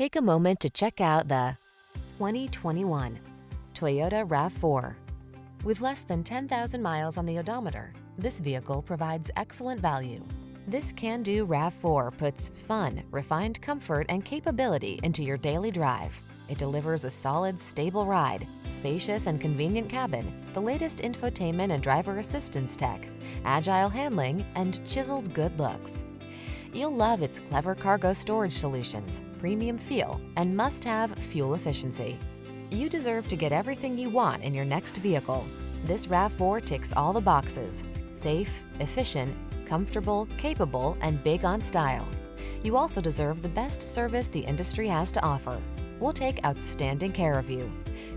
Take a moment to check out the 2021 Toyota RAV4. With less than 10,000 miles on the odometer, this vehicle provides excellent value. This can-do RAV4 puts fun, refined comfort, and capability into your daily drive. It delivers a solid, stable ride, spacious and convenient cabin, the latest infotainment and driver assistance tech, agile handling, and chiseled good looks. You'll love its clever cargo storage solutions, premium feel, and must-have fuel efficiency. You deserve to get everything you want in your next vehicle. This RAV4 ticks all the boxes: safe, efficient, comfortable, capable, and big on style. You also deserve the best service the industry has to offer. We'll take outstanding care of you.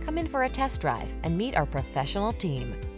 Come in for a test drive and meet our professional team.